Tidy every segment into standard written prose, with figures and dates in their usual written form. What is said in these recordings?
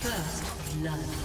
First love.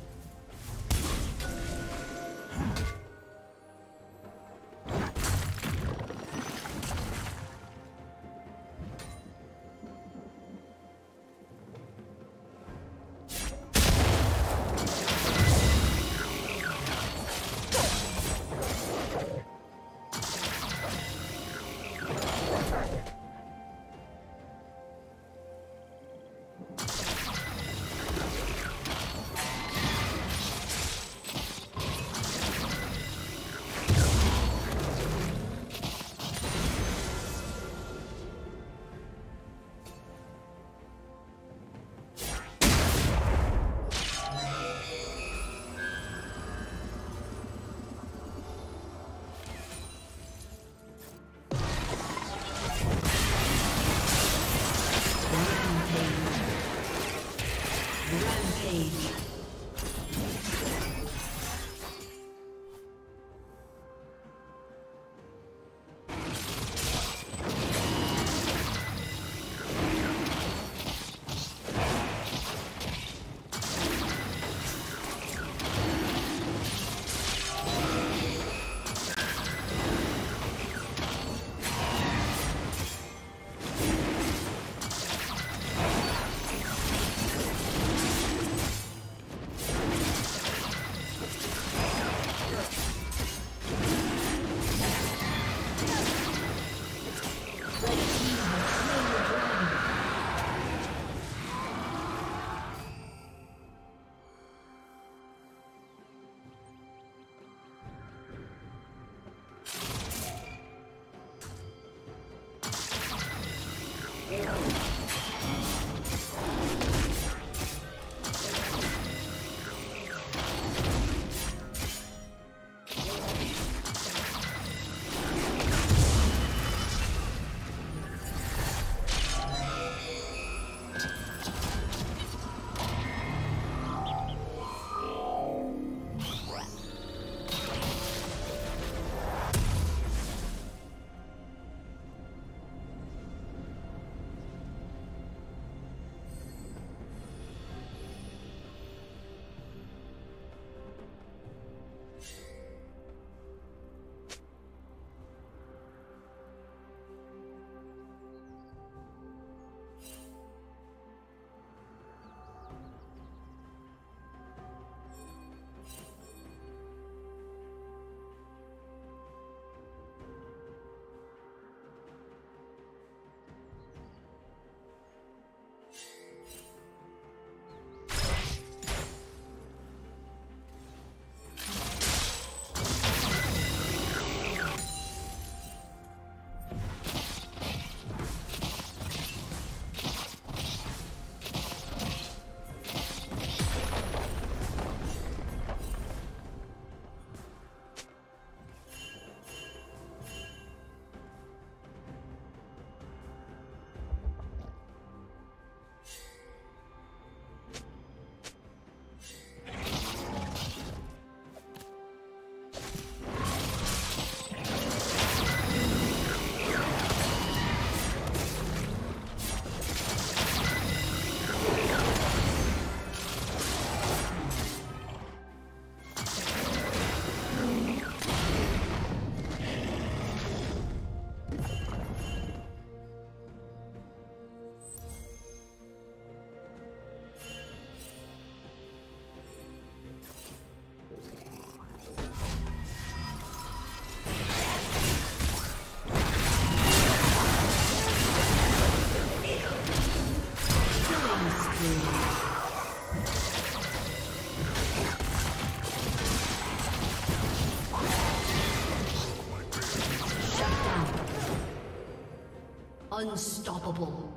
Unstoppable.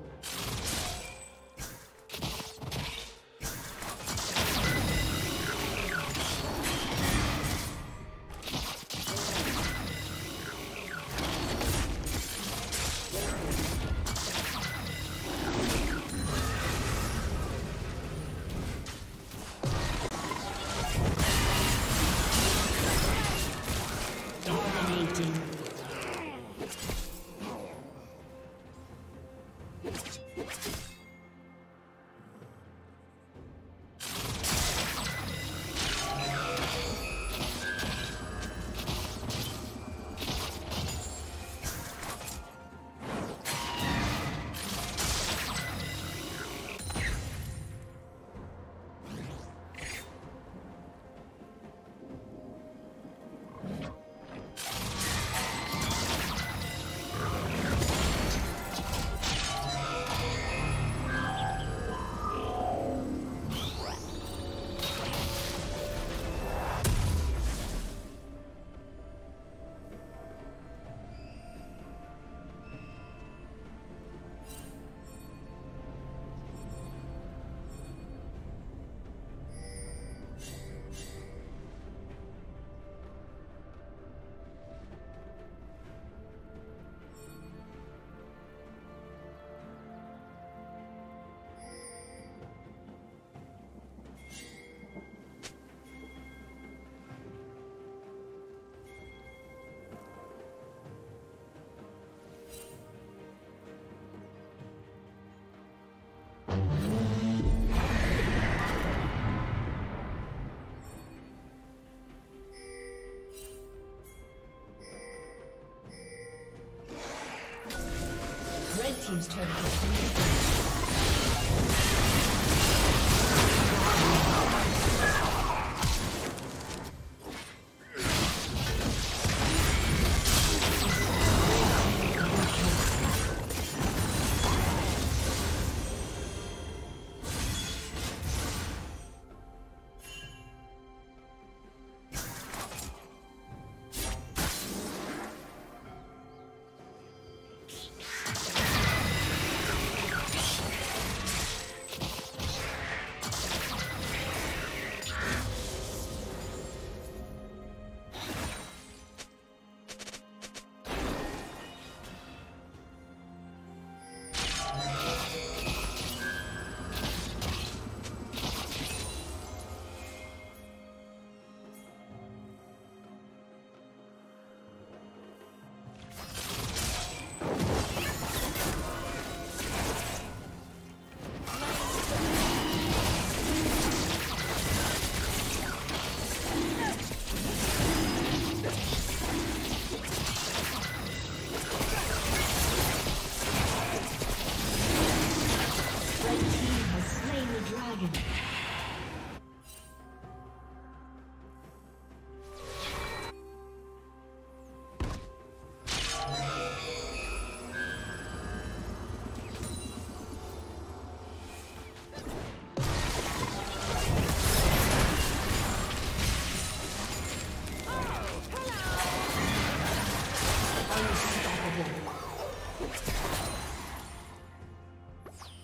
Team's turn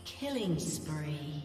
killing spree.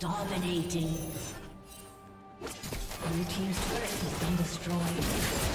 Dominating. Blue team's turret has been destroyed.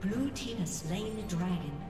Blue team has slain the dragon.